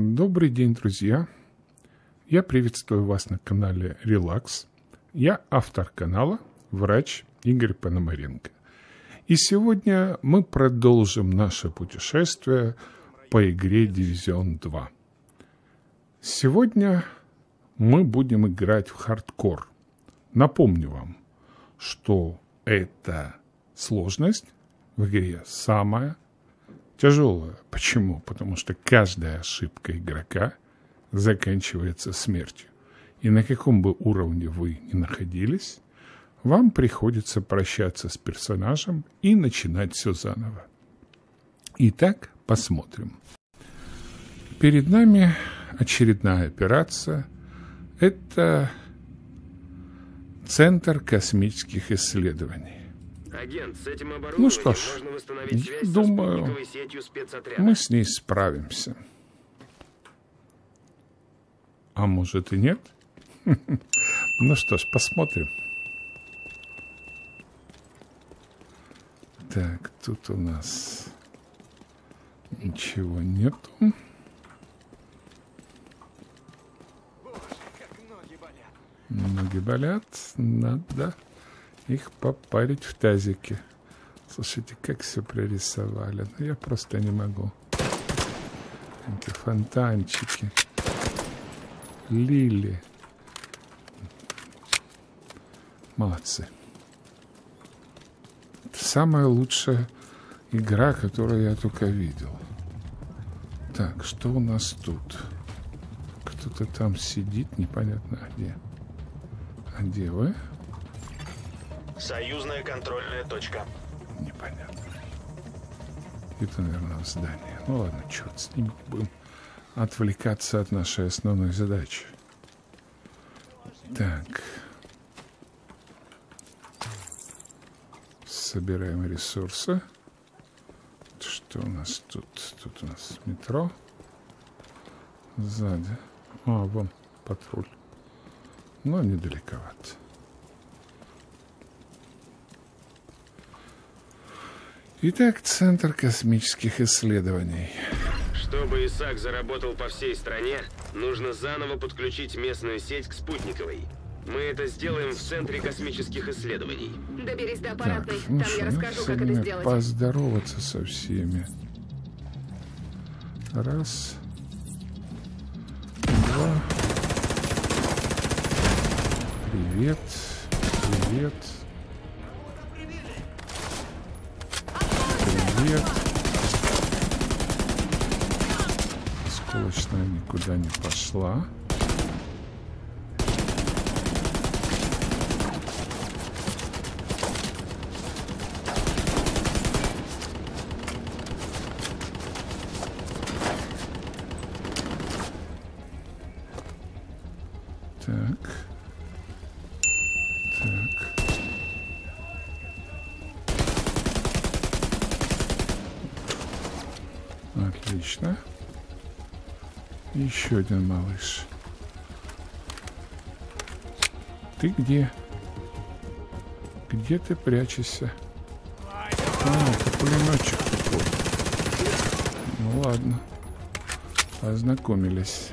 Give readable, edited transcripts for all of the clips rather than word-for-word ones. Добрый день, друзья! Я приветствую вас на канале Relax. Я автор канала, врач Игорь Пономаренко. И сегодня мы продолжим наше путешествие по игре Дивизион 2. Сегодня мы будем играть в хардкор. Напомню вам, что эта сложность в игре самая тяжелая. Почему? Потому что каждая ошибка игрока заканчивается смертью. И на каком бы уровне вы ни находились, вам приходится прощаться с персонажем и начинать все заново. Итак, посмотрим. Перед нами очередная операция. Это Центр космических исследований. Агент, с этим оборудованием ну что ж, можно восстановить связь, думаю, с сетью спецотряда. Мы с ней справимся. А может и нет? Ну что ж, посмотрим. Так, тут у нас ничего нету. Ноги болят, надо их попарить в тазике. Слушайте, как все прорисовали. Ну, я просто не могу. Эти фонтанчики. Лили. Молодцы. Это самая лучшая игра, которую я только видел. Так, что у нас тут? Кто-то там сидит, непонятно где. А где вы? Союзная контрольная точка. Непонятно. Это, наверное, здание. Ну ладно, черт с ним, будем отвлекаться от нашей основной задачи. Так. Собираем ресурсы. Что у нас тут? Тут у нас метро. Сзади. А, вон патруль. Но недалековато. Итак, Центр космических исследований. Чтобы ИСАК заработал по всей стране, нужно заново подключить местную сеть к спутниковой. Мы это сделаем в Центре космических исследований. Доберись до аппаратной, так, ну там я расскажу, как это сделать. Поздороваться со всеми. Раз. Два. Привет. Привет. Сколочная никуда не пошла. Отлично. Еще один малыш. Ты где? Где ты прячешься? А, это пулеметчик такой. Ну ладно. Познакомились.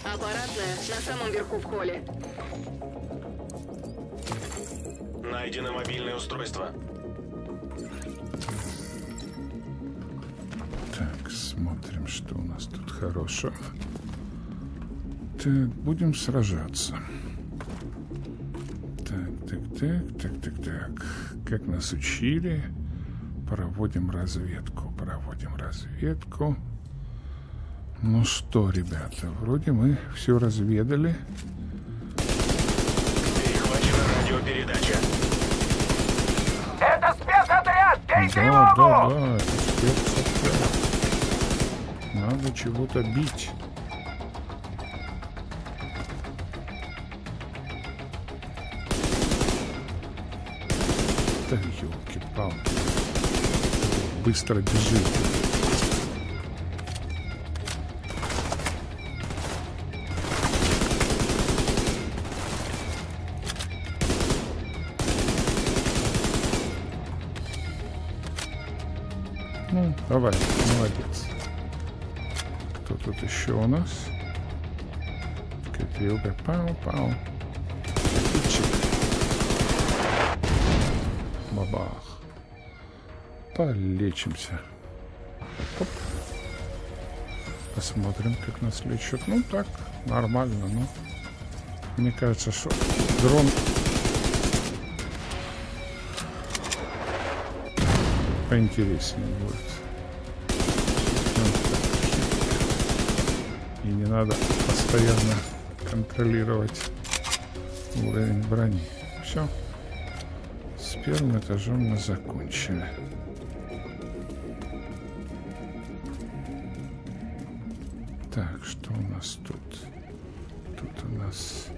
Аппаратная на самом верху в холле. Найдено мобильное устройство. Так, смотрим, что у нас тут хорошего. Так, будем сражаться. Так. Как нас учили, проводим разведку. Ну что, ребята, вроде мы все разведали. Перехвачена радиопередача. Да, надо чего-то бить. Да, ёлки-палки. Быстро бежит. Ну, давай, молодец. Кто тут еще у нас? Копилка, пау-пау. Бабах. Полечимся. Оп. Посмотрим, как нас лечат. Ну так, нормально, но мне кажется, что дрон поинтереснее будет. И не надо постоянно контролировать уровень брони. Все. С первым этажом мы закончили. Так, что у нас тут? Тут у нас...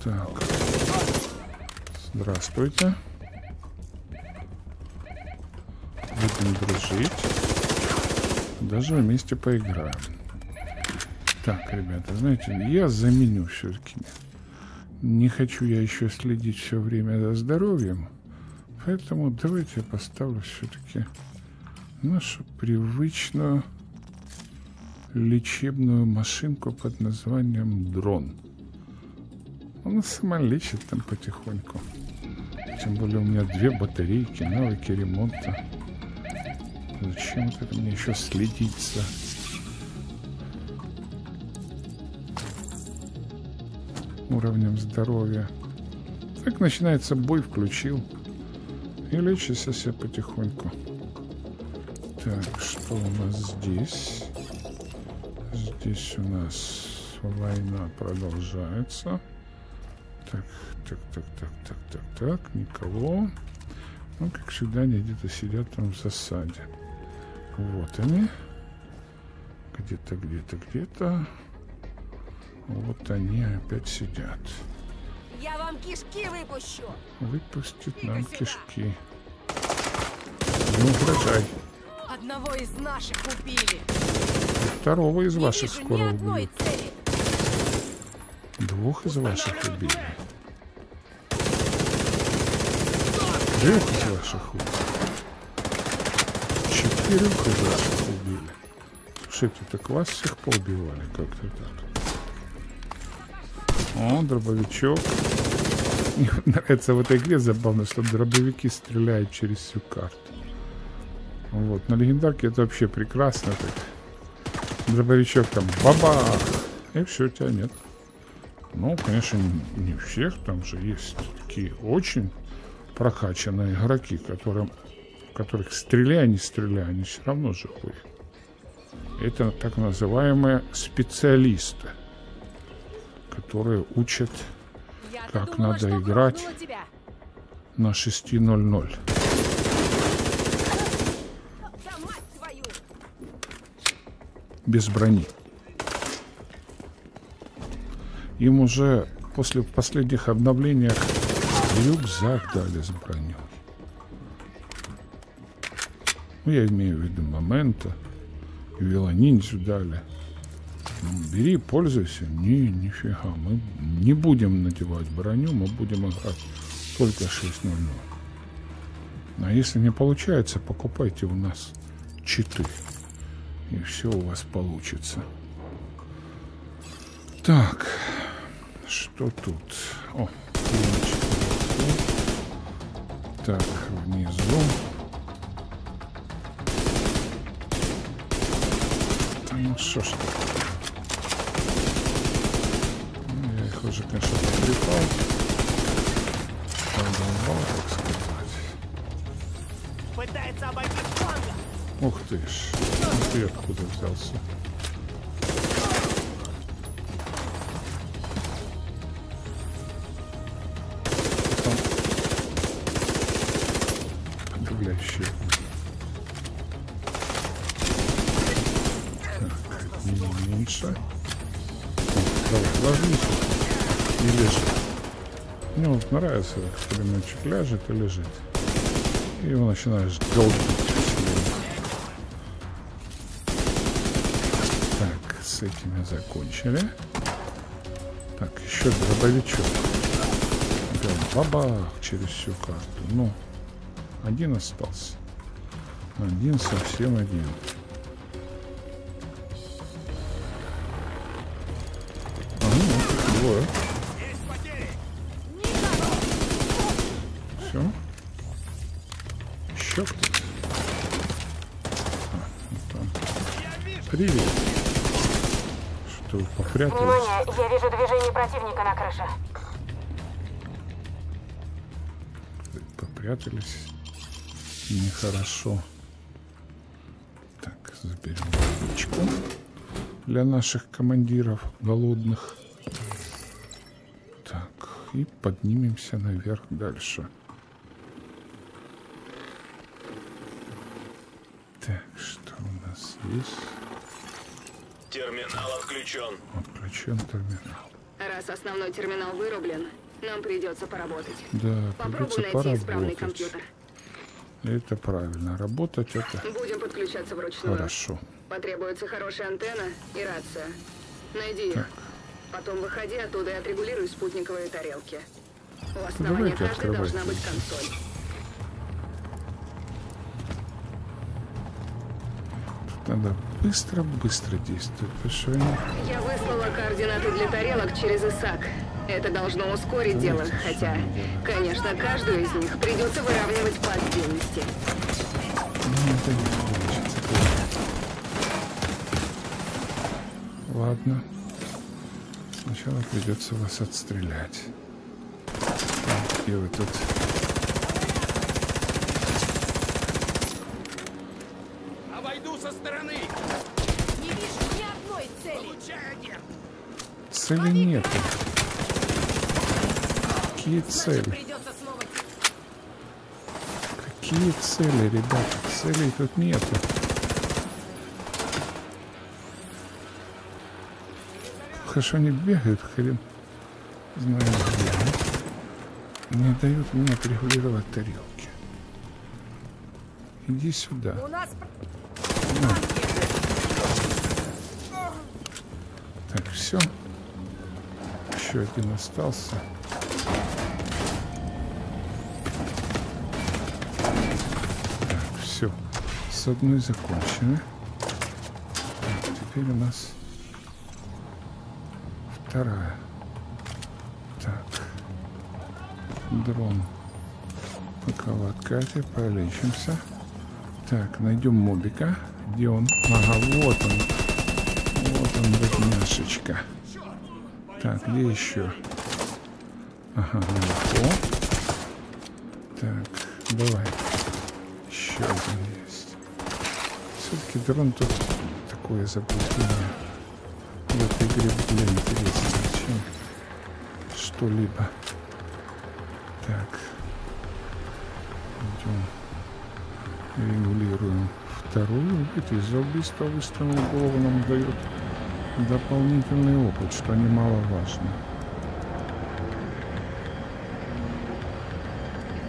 Так. Здравствуйте. Будем дружить. Даже вместе поиграем. Так, ребята, знаете, я заменю все-таки. Не хочу я еще следить все время за здоровьем. Поэтому давайте я поставлю все-таки нашу привычную лечебную машинку под названием дрон. Она сама лечит там потихоньку. Тем более у меня две батарейки, навыки ремонта. Зачем это мне еще следить за... уровнем здоровья? Так начинается бой, включил. И лечишься себе потихоньку. Так, что у нас здесь? Здесь у нас война продолжается. Так, никого. Ну, как всегда, они где-то сидят там в засаде. Вот они. Где-то. Вот они опять сидят. Я вам кишки выпущу. Выпустит нам кишки. Не угрожай. Одного из наших убили. Второго из ваших скоро убьют. Двух из ваших убили. Трех из ваших убили. Четырех из ваших убили. Слушайте, так вас всех поубивали как-то так. О, дробовичок. Мне нравится в этой игре забавно, что дробовики стреляют через всю карту. Вот, на легендарке это вообще прекрасно. Так. Дробовичок там бабах! И все, тебя нет. Ну, конечно, не всех, там же есть такие очень прокачанные игроки, которых стреляй, не стреляй, они все равно же ходят. Это так называемые специалисты, которые учат, как надо играть на 6.00. Без брони. Им уже после последних обновлений рюкзак дали с броней. Ну, я имею в виду Момента, Велониндзю дали. Ну, бери, пользуйся. Не, нифига. Мы не будем надевать броню, мы будем играть только 6.00. А если не получается, покупайте у нас читы. И все у вас получится. Так... Что тут? О, так, внизу. Ну что ж. Я их уже, конечно, припал. Подолбал, так сказать. Пытается обойти фланга. Ух ты ж. Ты откуда взялся? Нравится экспериментчик, ляжет и лежит. И его начинаешь долбить. Так, с этими закончили. Так, еще дробовичок. прям бабах через всю карту. Ну, один остался. Один, совсем один. А, ну, двое. Все. Еще кто-то. Привет. Что вы попрятались? Внимание, я вижу движение противника на крыше. Попрятались. Нехорошо. Так, заберем водичку для наших командиров голодных. Так, и поднимемся наверх дальше. Так, что у нас есть? Терминал отключен. Отключен терминал. Раз основной терминал вырублен, нам придется поработать. Да, попробуй найти исправный компьютер. Это правильно. Работать это... Будем подключаться вручную. Хорошо. Потребуется хорошая антенна и рация. Найди их. Потом выходи оттуда и отрегулируй спутниковые тарелки. У основания каждой должна быть консоль. Надо быстро действовать. Я выслала координаты для тарелок через ИСАК. Это должно ускорить дело, хотя, конечно, каждую из них придется выравнивать по отдельности. Это не получится. Ладно. Сначала придется вас отстрелять. И вы тут... Цели нету. Какие цели? Какие цели, ребята? Целей тут нету. Хорошо, они бегают, хрен знает где. Не дают мне отрегулировать тарелки. Иди сюда. Так, все. Еще один остался. Так, все. С одной закончено. Так, теперь у нас вторая. Так. Дрон. Пока в откате. Полечимся. Так, найдем мобика. Где он? Ага, вот он. Вот он, бедняшечка. Так, где еще? Ага, легко. Так, давай. Еще один есть. Все-таки дрон тут такое заблуждение. В этой игре, блин, интереснее, чем что-либо. Так. Идем. Регулируем вторую. Видите, за убийство выстрелом в голову нам дают дополнительный опыт, что немаловажно.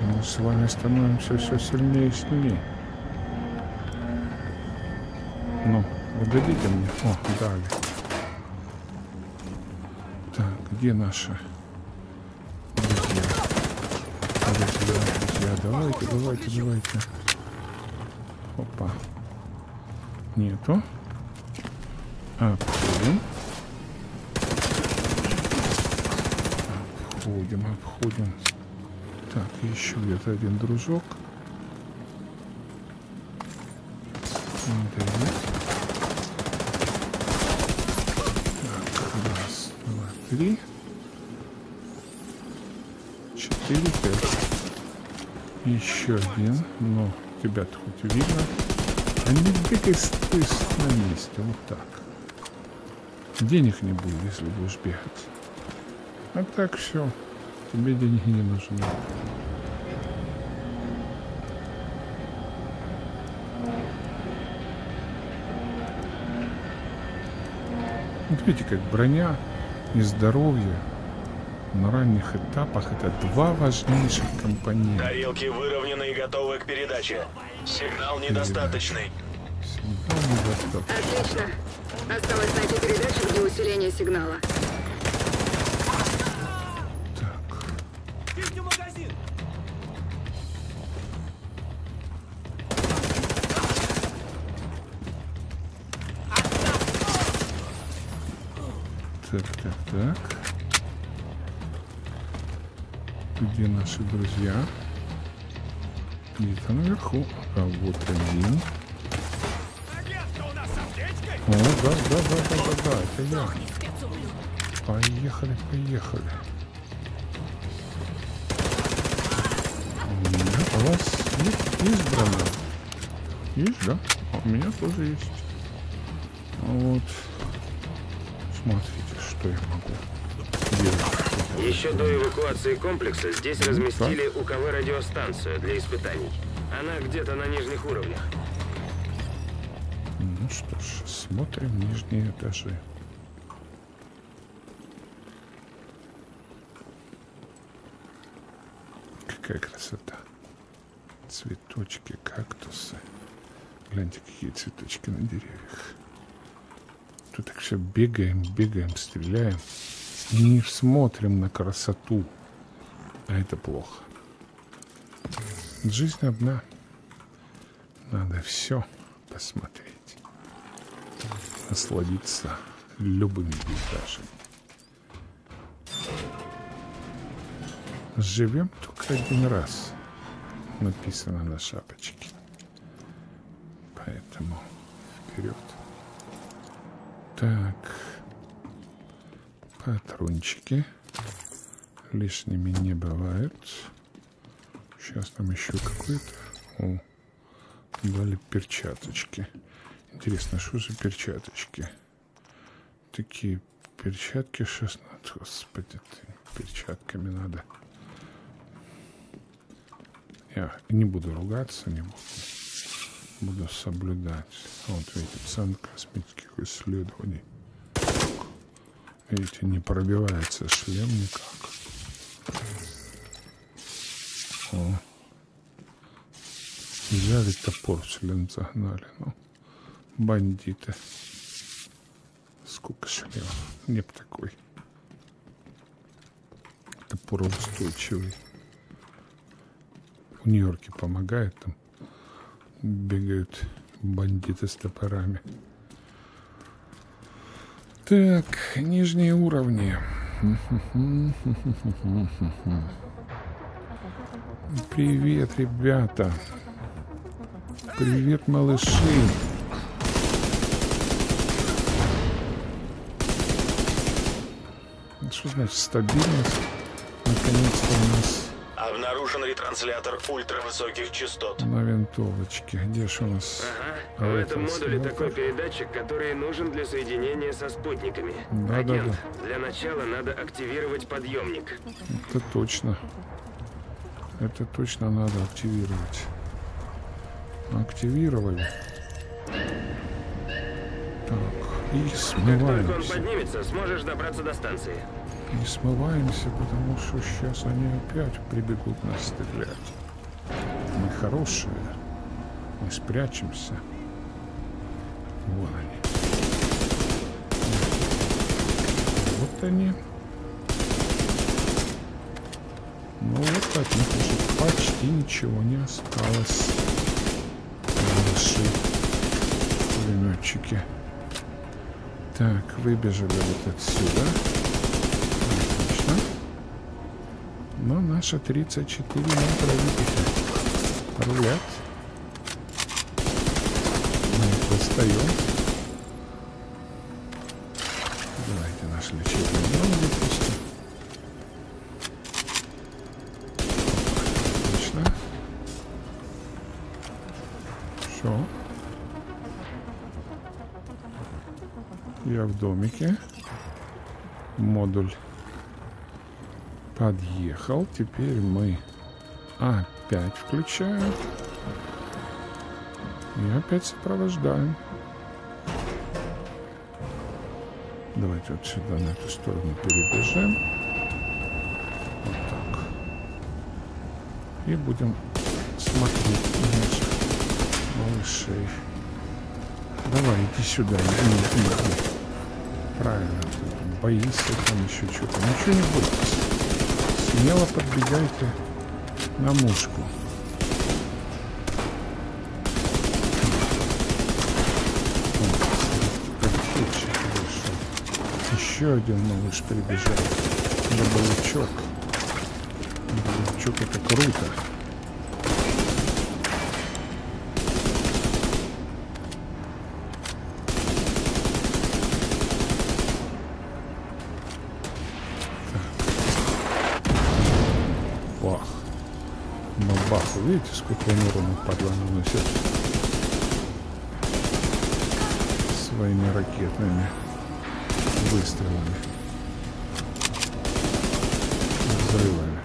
Мы с вами становимся все сильнее и сильнее. Ну, угодите мне. О, дали. Так, где наша? Друзья, давайте. Опа. Нету. Обходим. Так, еще где-то один дружок. Так, раз, два, три, четыре, пять. Еще один. Ну, тебя-то хоть видно. А не бегай на месте. Вот так. Денег не будет, если будешь бегать. А так все. Тебе деньги не нужны. Вот видите, как броня и здоровье на ранних этапах — это два важнейших компонента. Тарелки выровнены и готовы к передаче. Сигнал недостаточный. Отлично. Осталось найти передачу для усиления сигнала. Так. Так. Где наши друзья? Где-то наверху. А вот один. О, да, это я. Поехали. У вас есть избрано? Есть, да? У меня тоже есть. Вот. Смотрите, что я могу делать. Еще до эвакуации комплекса здесь разместили УКВ радиостанцию для испытаний. Она где-то на нижних уровнях. Ну что ж, смотрим нижние этажи. Какая красота. Цветочки, кактусы. Гляньте, какие цветочки на деревьях. Тут так все бегаем, стреляем. Не смотрим на красоту. А это плохо. Жизнь одна. Надо все посмотреть. Насладиться любыми пейзажами. Живем только один раз. Написано на шапочке. Поэтому вперед. Так, патрончики лишними не бывает. Сейчас нам еще какой-то. Дали перчаточки. Интересно, что за перчаточки? Такие перчатки 16. Господи, перчатками надо. Я не буду ругаться, не буду. Буду соблюдать. Вот видите, Центр космических исследований. Видите, не пробивается шлем никак. О. Взяли топор, в член загнали. Ну, бандиты. Сколько шлемов? Не б такой. Топор устойчивый. В Нью-Йорке помогает там. Бегают бандиты с топорами. Так, нижние уровни. Привет, ребята. Привет, малыши. Что значит стабильность? Наконец-то у нас... Обнаружен ретранслятор ультравысоких частот. На винтовочке. Где же у нас? Ага. В этом модуле такой передатчик, который нужен для соединения со спутниками. Да, агент, да. Для начала надо активировать подъемник. Это точно. Это точно надо активировать. Активировали. Так. И смываемся. Как только он поднимется, сможешь добраться до станции. Не смываемся, потому что сейчас они опять прибегут нас стрелять. Мы хорошие. Мы спрячемся. Вон они. Вот они. Ну вот от них уже почти ничего не осталось. Наши пулеметчики. Так, выбежали вот отсюда. Но наша 34 метра рулят. Мы достаем. Давайте наш лечебный дом выпустим. Отлично. Все. Я в домике. Модуль. Подъехал. Теперь мы опять включаем. И опять сопровождаем. Давайте вот сюда, на эту сторону перебежим. Вот так. И будем смотреть наших малышей. Давай, иди сюда. Правильно. Боишься там еще что-то. Ничего не будет. Смело подбегайте на мушку. Еще еще один малыш прибежал. Дробовичок. Дробовичок — это круто. Бах. Бабах. Видите, сколько он урона падла наносит своими ракетными выстрелами, взрывами.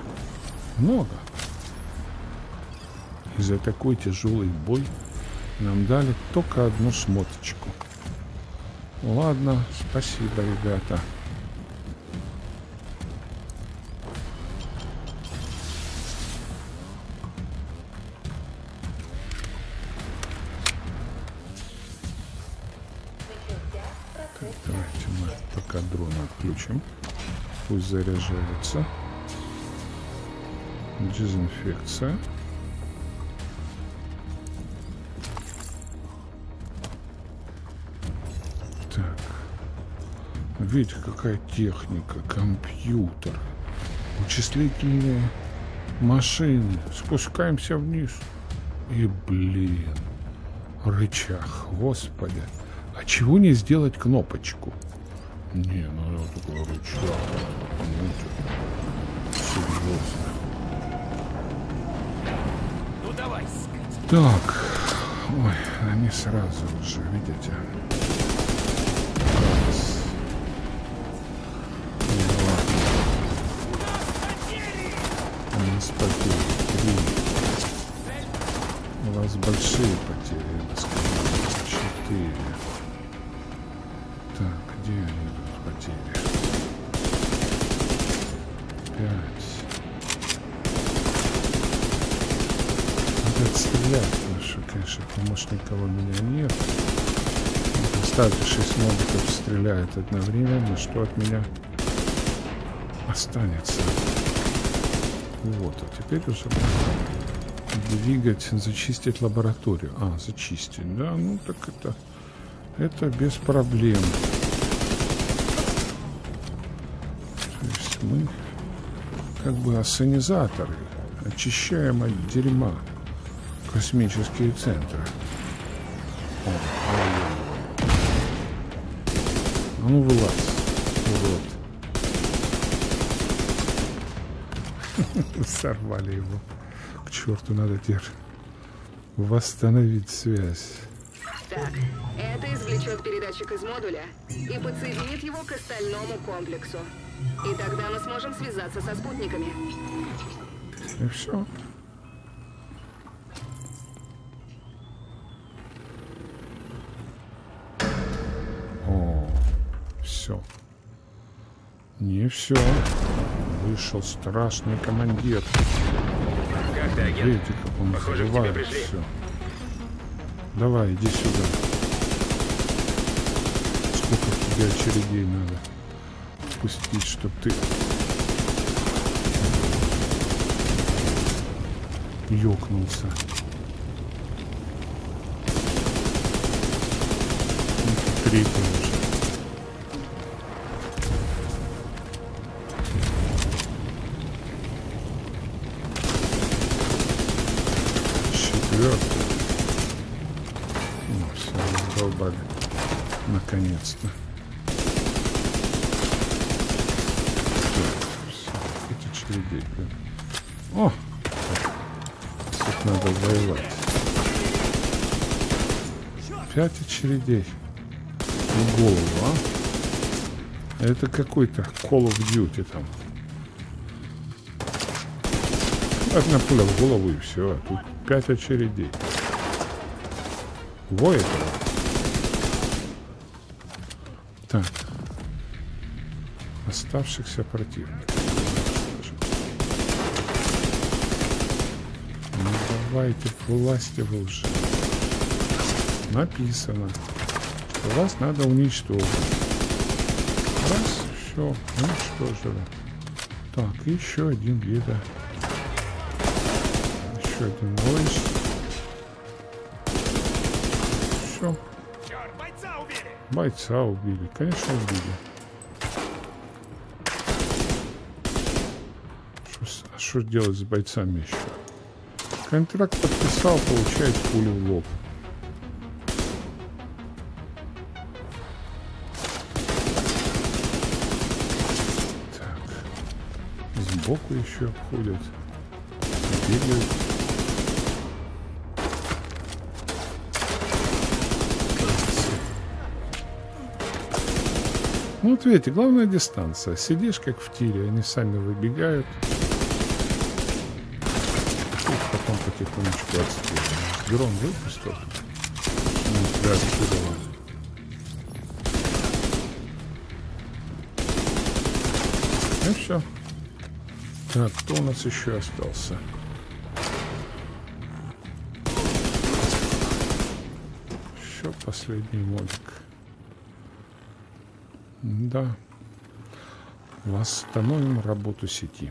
Много. И за такой тяжелый бой нам дали только одну смоточку. Ладно, спасибо, ребята. Пусть заряжается. Дезинфекция. Так. Видите, какая техника. Компьютер. Вычислительные машины. Спускаемся вниз. И, блин. Рычаг. Господи. А чего не сделать кнопочку? Не, ну я такой рычаг. Ну давай. Так. Ой, они сразу уже, видите. Раз. Два. У нас потери. Три. У вас большие потери, я бы сказал. Четыре. Так, где они тут потери? 5. Надо отстрелять, потому что, конечно, помощника у меня нет. Оставьте 6 мобиков стреляет одновременно, что от меня останется. Вот, а теперь уже двигать, зачистить лабораторию. А, зачистить, да, ну так это без проблем. То есть мы как бы ассенизаторы, очищаем от дерьма космические центры. О, а ну вылазь, урод. Сорвали его. К черту, надо теперь восстановить связь. Так, это извлечет передатчик из модуля и подсоединит его к остальному комплексу. И тогда мы сможем связаться со спутниками. И все. О, все. Не все. Вышел страшный командир. Как ты, агент? Видите, как он взрывает все. Давай, иди сюда. Сколько тебе очередей надо пустить, чтоб ты... ёкнулся. Третий уже. Четвертый. Наконец-то. Это очередей. О! Тут надо воевать. 5 очередей. В голову, а? Это какой-то Call of Duty там. Одна пуля в голову и все. А тут 5 очередей. Во этого. Так. Оставшихся противников. Ну давайте, власти вы уже. Написано, что вас надо уничтожить. Раз, все, уничтожили. Так, еще один вида. Еще один малыш. Все. Бойца убили, конечно, убили. Что делать с бойцами еще? Контракт подписал, получает пулю в лоб. Так. Сбоку еще обходят. Бегают. Ну, вот видите, главная дистанция. Сидишь как в тире, они сами выбегают. Потом потихонечку отстреливаем. Дрон выпустил. Ну все. Так, кто у нас еще остался? Еще последний модик. Да. Восстановим работу сети.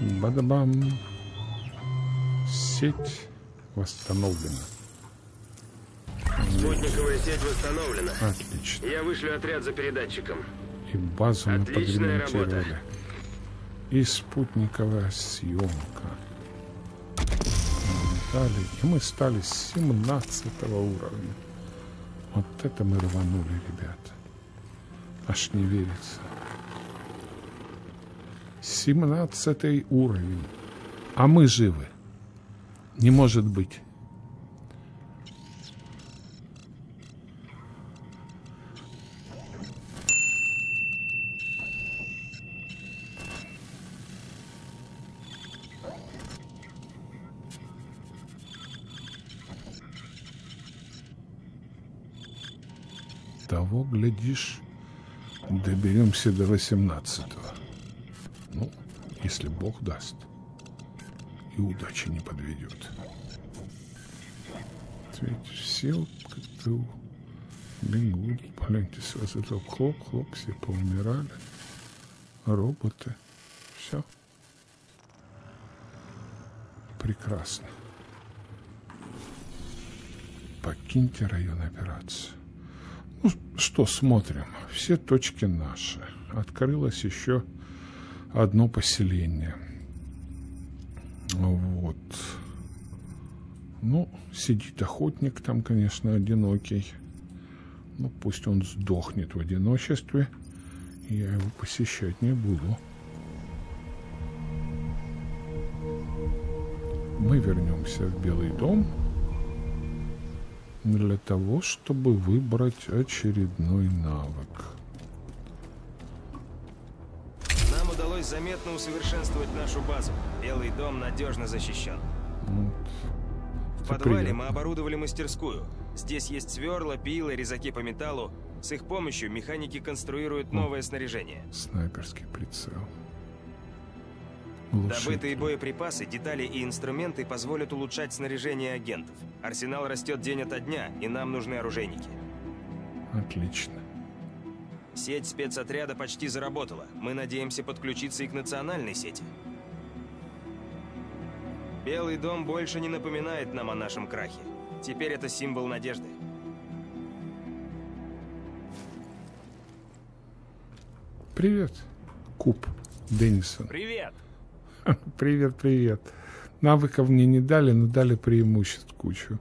Бадабам. Сеть восстановлена. Спутниковая сеть восстановлена. Отлично. Я вышлю отряд за передатчиком. И базу мы подремонтировали. И спутниковая съемка. И мы стали 17 уровня. Вот это мы рванули, ребята. Аж не верится. 17 уровень. А мы живы. Не может быть. Того, глядишь, доберемся до 18-го. Ну, если Бог даст. И удача не подведет. Видите, все как-то бегут, поленьте, сразу хлоп-хлоп, все поумирали. Роботы. Все. Прекрасно. Покиньте район операции. Ну, что смотрим? Все точки наши. Открылось еще одно поселение. Вот. Ну, сидит охотник там, конечно, одинокий. Ну, пусть он сдохнет в одиночестве. Я его посещать не буду. Мы вернемся в Белый дом для того, чтобы выбрать очередной навык. Заметно усовершенствовать нашу базу. Белый дом надежно защищен. Вот. В подвале мы оборудовали мастерскую. Здесь есть сверла, пилы, резаки по металлу. С их помощью механики конструируют новое снаряжение. Снайперский прицел. Улучшить. Добытые боеприпасы, детали и инструменты позволят улучшать снаряжение агентов. Арсенал растет день ото дня, и нам нужны оружейники. Отлично. Сеть спецотряда почти заработала. Мы надеемся подключиться и к национальной сети. Белый дом больше не напоминает нам о нашем крахе. Теперь это символ надежды. Привет, Куб Денисон. Привет. Привет, привет. Навыков мне не дали, но дали преимуществ кучу.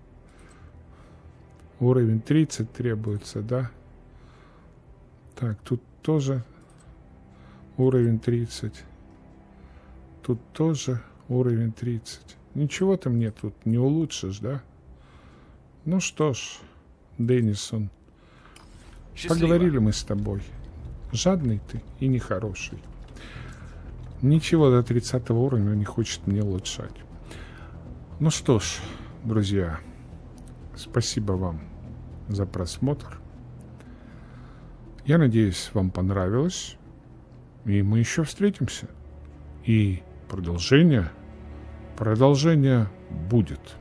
Уровень 30 требуется, да? Так, тут тоже уровень 30. Тут тоже уровень 30. Ничего ты мне тут не улучшишь, да? Ну что ж, Денисон, счастливо. Поговорили мы с тобой. Жадный ты и нехороший. Ничего до 30 уровня не хочет мне улучшать. Ну что ж, друзья, спасибо вам за просмотр. Я надеюсь, вам понравилось, и мы еще встретимся. И продолжение будет.